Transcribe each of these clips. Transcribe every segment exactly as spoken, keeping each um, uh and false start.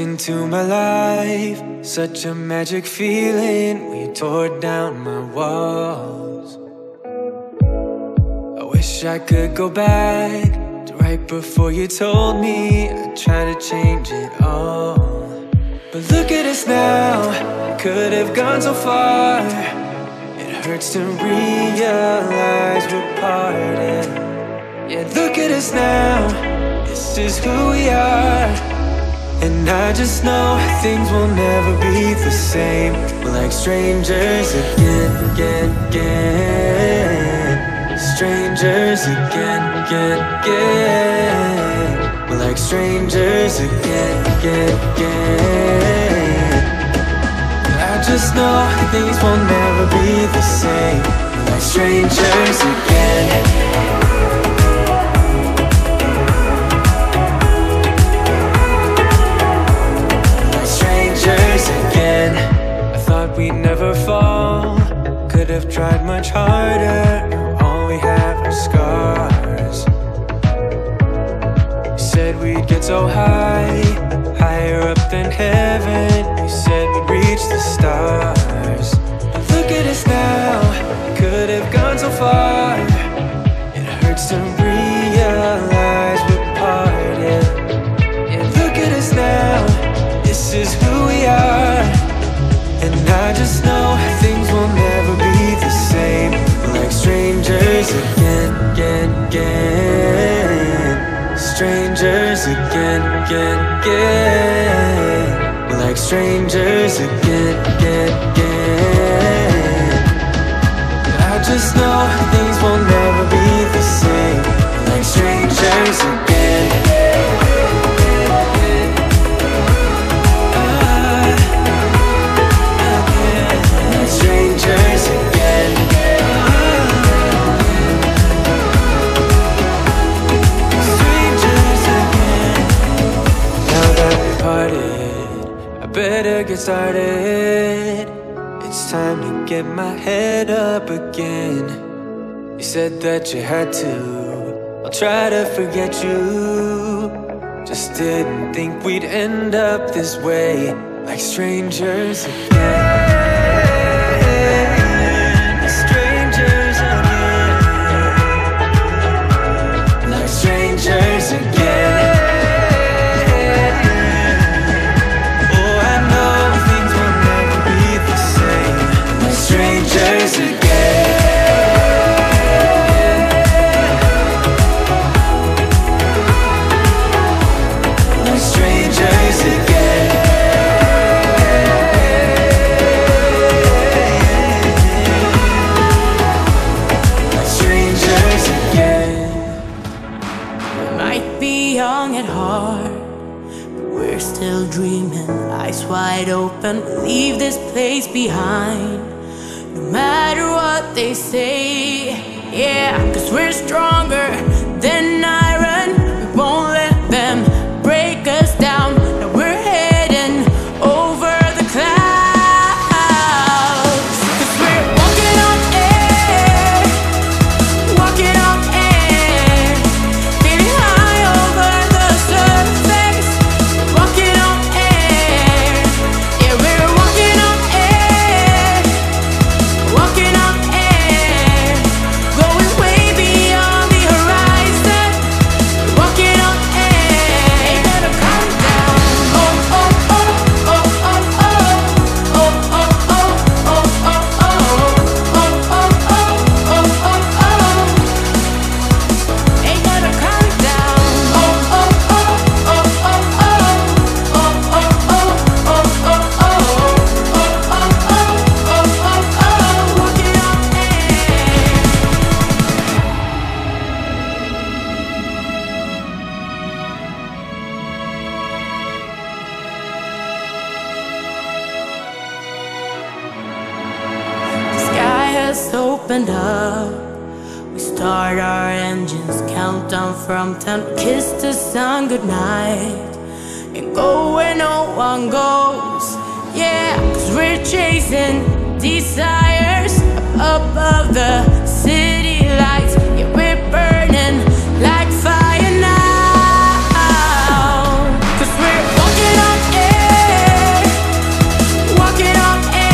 Into my life, such a magic feeling. We tore down my walls. I wish I could go back to right before you told me. I'd try to change it all, but look at us now. I could have gone so far. It hurts to realize we're parted. Yeah, look at us now. This is who we are. And I just know things will never be the same. We're like strangers again, again, again. Strangers again, again, again. We're like strangers again, again, again. I just know things will never be the same. We're like strangers again. I thought we'd never fall. Could have tried much harder. Now all we have are scars. You said we'd get so high, higher up than heaven. You said we'd reach the stars. But look at us now. Could have gone so far. It hurt strangers again, again, again. We're like strangers again, again, again. I just know things will never be the same. We're like strangers again. Better get started. It's time to get my head up again. You said that you had to. I'll try to forget you. Just didn't think we'd end up this way, like strangers again. Wide open, leave this place behind, no matter what they say. Yeah, cause we're stronger than iron. We won't let them break us down. Now we're heading over the clouds, cause we're walking on air, walking on air, feeling high over the surface, walking on. Opened up, we start our engines, count down from ten, kiss the sun goodnight, and go where no one goes. Yeah, cause we're chasing desires up above the city lights. Yeah, we're burning like fire now, cause we're walking on air, walking on air.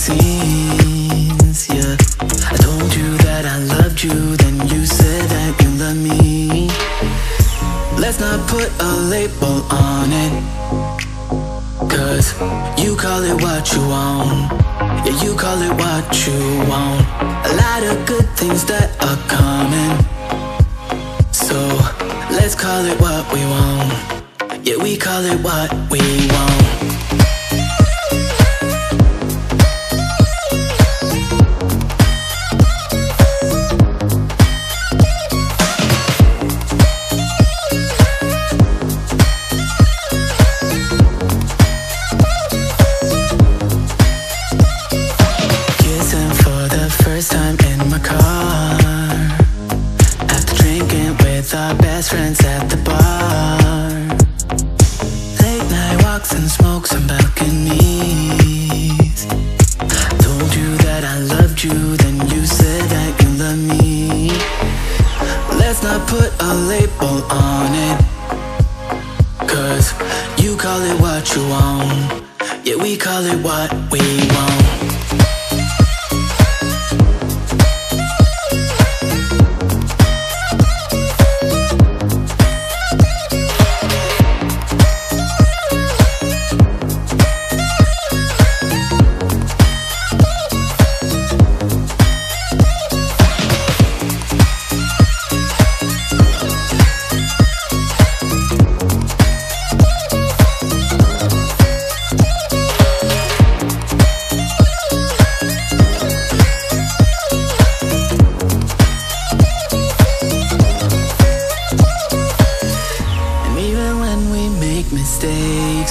Scenes, yeah. I told you that I loved you, then you said that you enemy. Let's not put a label on it, cause you call it what you want. Yeah, you call it what you want. A lot of good things that are coming, so let's call it what we want. Yeah, we call it what we want.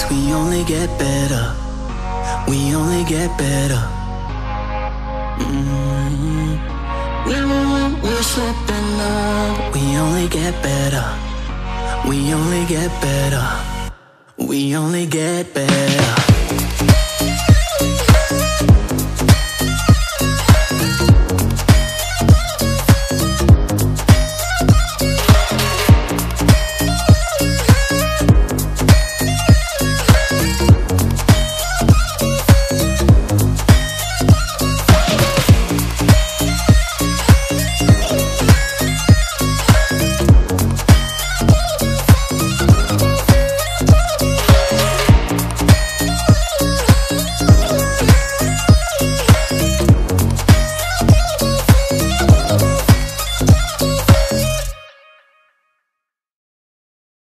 We only get better. We only get better.